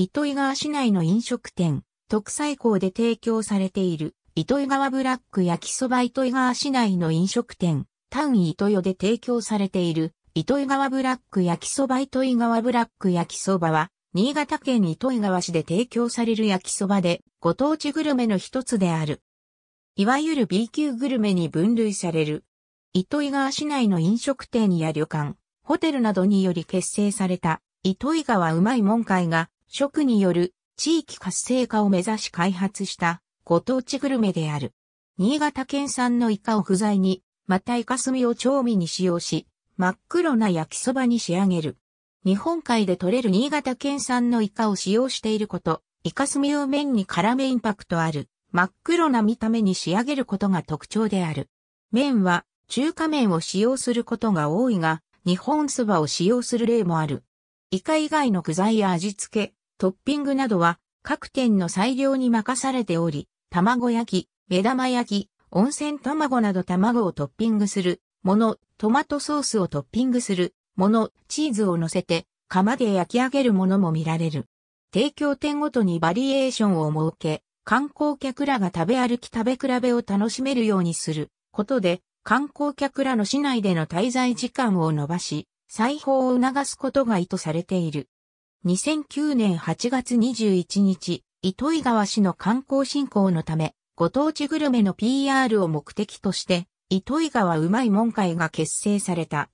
糸魚川市内の飲食店、徳才港で提供されている、糸魚川ブラック焼きそば。糸魚川市内の飲食店、タウン糸魚で提供されている、糸魚川ブラック焼きそば。糸魚川ブラック焼きそばは、新潟県糸魚川市で提供される焼きそばで、ご当地グルメの一つである。いわゆる B 級グルメに分類される。糸魚川市内の飲食店や旅館、ホテルなどにより結成された、糸魚川うまいもん会が、食による地域活性化を目指し開発した、ご当地グルメである。新潟県産のイカを不在に、またイカ墨を調味に使用し、真っ黒な焼きそばに仕上げる。日本海で採れる新潟県産のイカを使用していること、イカ墨を麺に絡めインパクトある。真っ黒な見た目に仕上げることが特徴である。麺は中華麺を使用することが多いが、日本そばを使用する例もある。イカ以外の具材や味付け、トッピングなどは各店の裁量に任されており、卵焼き、目玉焼き、温泉卵など卵をトッピングするもの、トマトソースをトッピングするもの、チーズを乗せて窯で焼き上げるものも見られる。提供店ごとにバリエーションを設け、観光客らが食べ歩き食べ比べを楽しめるようにすることで、観光客らの市内での滞在時間を延ばし、再訪を促すことが意図されている。2009年8月21日、糸魚川市の観光振興のため、ご当地グルメの PR を目的として、糸魚川うまいもん会が結成された。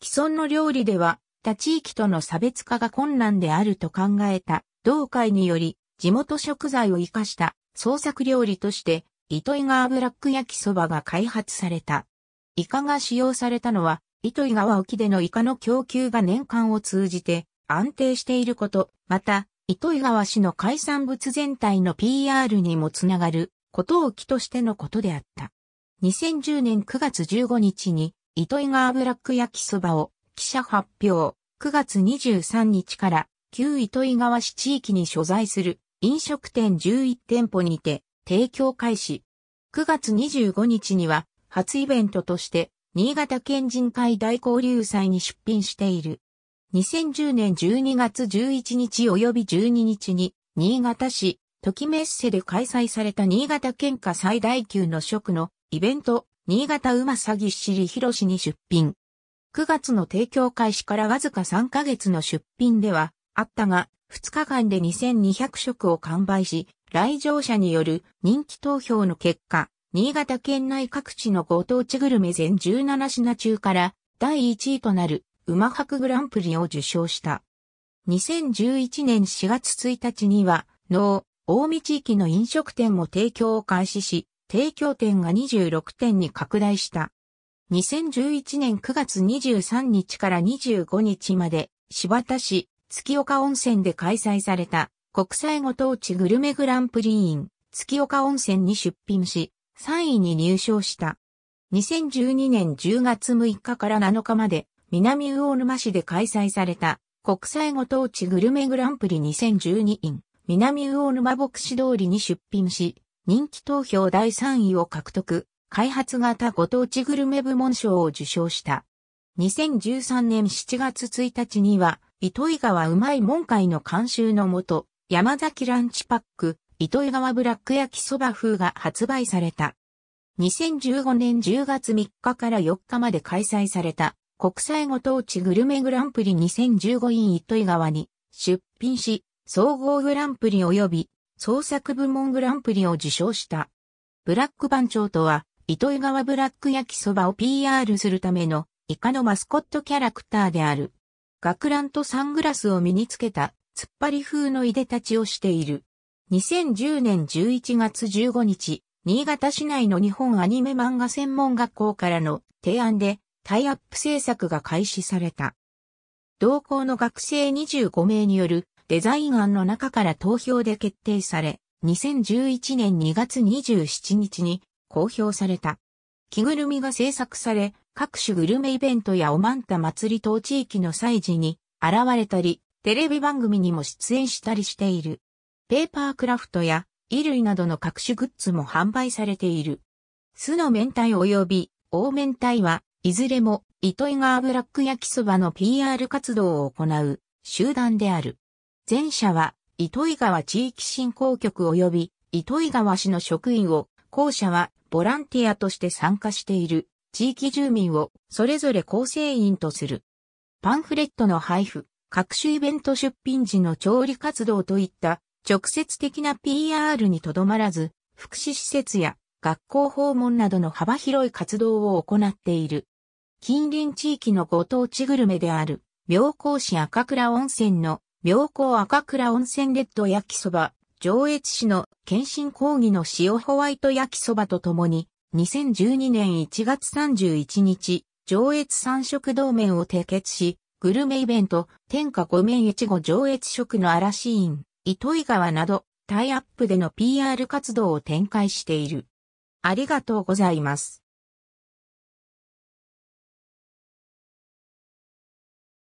既存の料理では、他地域との差別化が困難であると考えた同会により、地元食材を生かした創作料理として、糸魚川ブラック焼きそばが開発された。イカが使用されたのは、糸魚川沖でのイカの供給が年間を通じて安定していること、また、糸魚川市の海産物全体の PR にもつながることを期としてのことであった。2010年9月15日に、糸魚川ブラック焼きそばを記者発表、9月23日から旧糸魚川市地域に所在する飲食店11店舗にて提供開始。9月25日には初イベントとして新潟県人会大交流祭に出品している。2010年12月11日及び12日に新潟市ときメッセで開催された新潟県下最大級の食のイベント新潟うまさぎっしりひろしに出品。9月の提供開始からわずか3ヶ月の出品ではあったが、2日間で2200食を完売し、来場者による人気投票の結果、新潟県内各地のご当地グルメ全17品中から第1位となるうま博グランプリを受賞した。2011年4月1日には、近江地域の飲食店も提供を開始し、提供店が26店に拡大した。2011年9月23日から25日まで、新発田市、月岡温泉で開催された国際ご当地グルメグランプリ in 月岡温泉に出品し3位に入賞した。2012年10月6日から7日まで南魚沼市で開催された国際ご当地グルメグランプリ 2012in 南魚沼牧師通りに出品し人気投票第3位を獲得、開発型ご当地グルメ部門賞を受賞した。2013年7月1日には糸魚川うまいもん会の監修のもと、山崎ランチパック、糸魚川ブラック焼きそば風が発売された。2015年10月3日から4日まで開催された、国際ご当地グルメグランプリ 2015 in 糸魚川に出品し、総合グランプリ及び創作部門グランプリを受賞した。ブラック番長とは、糸魚川ブラック焼きそばを PR するためのイカのマスコットキャラクターである。学ランとサングラスを身につけた、突っ張り風のいでたちをしている。2010年11月15日、新潟市内の日本アニメ漫画専門学校からの提案で、タイアップ制作が開始された。同校の学生25名によるデザイン案の中から投票で決定され、2011年2月27日に公表された。着ぐるみが制作され、各種グルメイベントやおまんた祭り等地域の祭事に現れたり、テレビ番組にも出演したりしている。ペーパークラフトや衣類などの各種グッズも販売されている。酢の明太及び大明太はいずれも糸魚川ブラック焼きそばの PR 活動を行う集団である。前者は糸魚川地域振興局及び糸魚川市の職員を、後者はボランティアとして参加している地域住民をそれぞれ構成員とする。パンフレットの配布、各種イベント出品時の調理活動といった直接的な PR にとどまらず、福祉施設や学校訪問などの幅広い活動を行っている。近隣地域のご当地グルメである、妙高市赤倉温泉の妙高赤倉温泉レッド焼きそば、上越市の健診講義の塩ホワイト焼きそばとともに、2012年1月31日、上越三色同盟を締結し、グルメイベント、天下御免越後上越食の嵐院、糸魚川など、タイアップでの PR 活動を展開している。ありがとうございます。